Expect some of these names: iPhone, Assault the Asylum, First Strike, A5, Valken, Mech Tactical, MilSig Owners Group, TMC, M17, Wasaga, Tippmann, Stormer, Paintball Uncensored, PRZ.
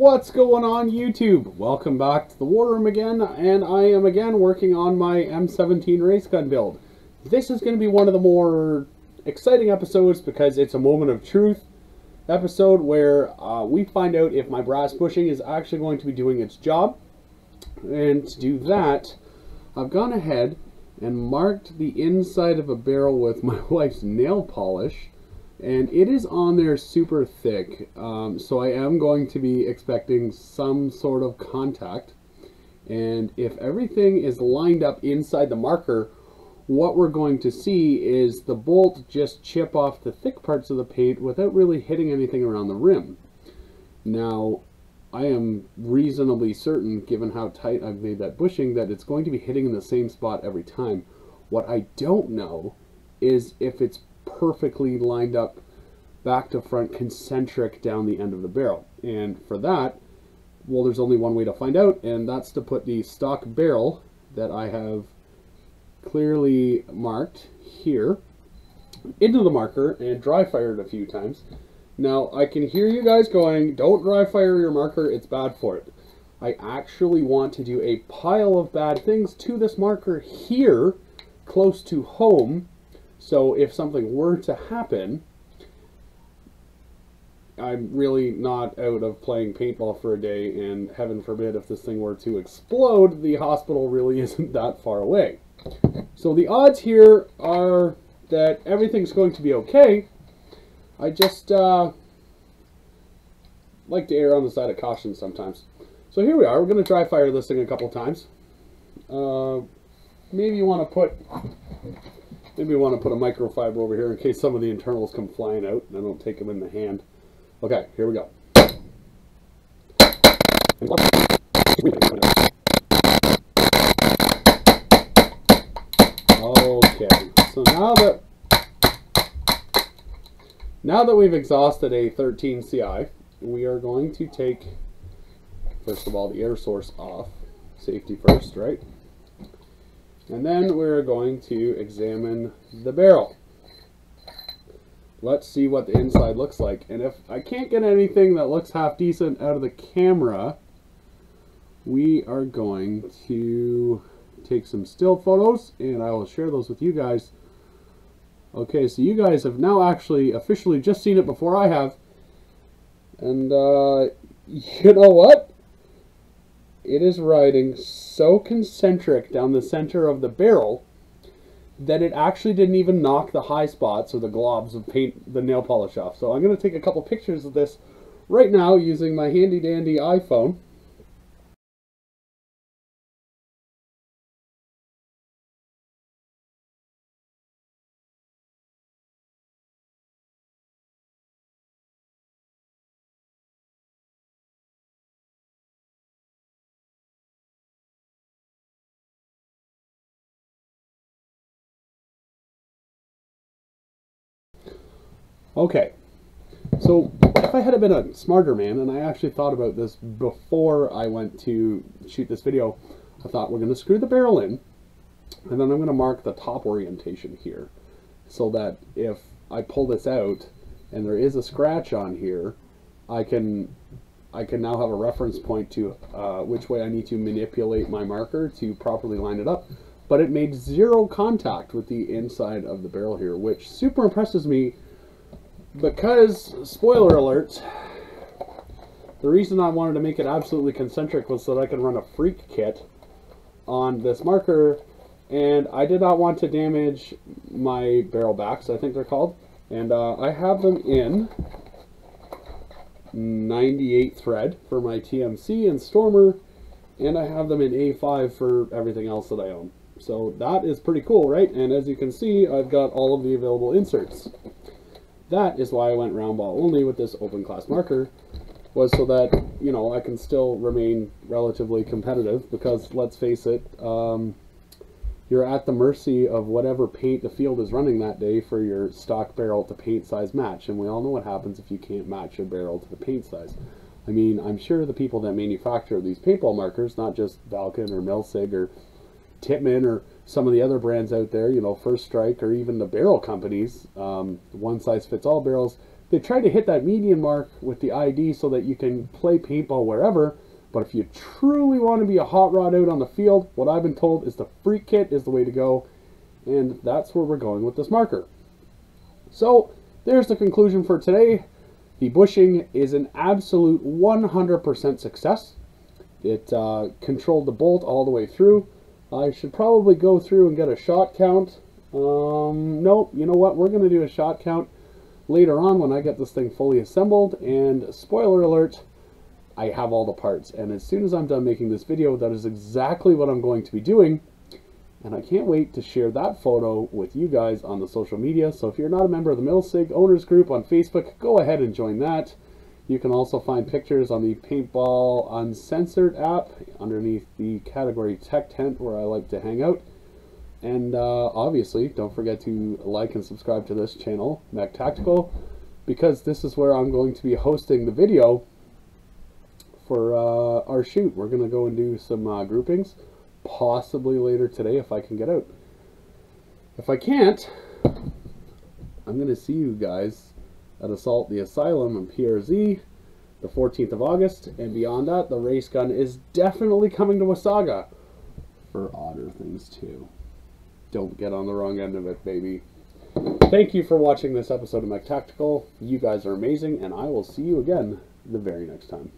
What's going on, YouTube? Welcome back to the War Room again, and I am again working on my M17 race gun build. This is going to be one of the more exciting episodes because it's a moment of truth episode where we find out if my brass bushing is actually going to be doing its job. And to do that, I've gone ahead and marked the inside of a barrel with my wife's nail polish. And it is on there super thick, so I am going to be expecting some sort of contact. And if everything is lined up inside the marker, what we're going to see is the bolt just chip off the thick parts of the paint without really hitting anything around the rim. Now, I am reasonably certain, given how tight I've made that bushing, that it's going to be hitting in the same spot every time. What I don't know is if it's perfectly lined up back to front concentric down the end of the barrel, and for that, well, there's only one way to find out, and that's to put the stock barrel that I have clearly marked here into the marker and dry fire it a few times. Now, I can hear you guys going, don't dry fire your marker, it's bad for it. I actually want to do a pile of bad things to this marker here close to home. So if something were to happen, I'm really not out of playing paintball for a day, and heaven forbid if this thing were to explode, the hospital really isn't that far away. So the odds here are that everything's going to be okay. I just like to err on the side of caution sometimes. So here we are. We're going to dry fire this thing a couple times. Maybe we want to put a microfiber over here in case some of the internals come flying out and I don't take them in the hand. Okay, here we go. Okay, so now that we've exhausted a 13 CI, we are going to take, first of all, the air source off. Safety first, right? And then we're going to examine the barrel. Let's see what the inside looks like. And if I can't get anything that looks half decent out of the camera, we are going to take some still photos and I will share those with you guys. Okay, so you guys have now actually officially just seen it before I have. And you know what? It is riding so concentric down the center of the barrel that it actually didn't even knock the high spots or the globs of paint, the nail polish off. So I'm going to take a couple pictures of this right now using my handy dandy iPhone. Okay, so if I had been a smarter man, and I actually thought about this before I went to shoot this video, I thought we're going to screw the barrel in, and then I'm going to mark the top orientation here, so that if I pull this out and there is a scratch on here, I can now have a reference point to which way I need to manipulate my marker to properly line it up. But it made zero contact with the inside of the barrel here, which super impresses me. Because, spoiler alert, the reason I wanted to make it absolutely concentric was so that I could run a freak kit on this marker, and I did not want to damage my barrel backs, I think they're called, and I have them in 98 thread for my TMC and Stormer, and I have them in A5 for everything else that I own. So that is pretty cool, right? And as you can see, I've got all of the available inserts. That is why I went round ball only with this open class marker, was so that, you know, I can still remain relatively competitive because, let's face it, you're at the mercy of whatever paint the field is running that day for your stock barrel to paint size match, and we all know what happens if you can't match your barrel to the paint size. I mean, I'm sure the people that manufacture these paintball markers, not just Valken or MilSig or Tippmann or some of the other brands out there, you know, First Strike, or even the barrel companies, one size fits all barrels, They try to hit that median mark with the ID so that you can play paintball wherever, but if you truly want to be a hot rod out on the field, what I've been told is the free kit is the way to go, and that's where we're going with this marker. So there's the conclusion for today. The bushing is an absolute 100% success. It controlled the bolt all the way through. I should probably go through and get a shot count. Nope, you know what, we're going to do a shot count later on when I get this thing fully assembled, and spoiler alert, I have all the parts, and as soon as I'm done making this video, that is exactly what I'm going to be doing, and I can't wait to share that photo with you guys on the social media. So if you're not a member of the MilSig Owners Group on Facebook, go ahead and join that. You can also find pictures on the Paintball Uncensored app underneath the category Tech Tent, where I like to hang out. And obviously, don't forget to like and subscribe to this channel, Mech Tactical, because this is where I'm going to be hosting the video for our shoot. We're going to go and do some groupings, possibly later today if I can get out. If I can't, I'm going to see you guys at Assault the Asylum and PRZ the 14th of August. And beyond that, the race gun is definitely coming to Wasaga for odder things too. Don't get on the wrong end of it, baby. Thank you for watching this episode of Mech Tactical. You guys are amazing, and I will see you again the very next time.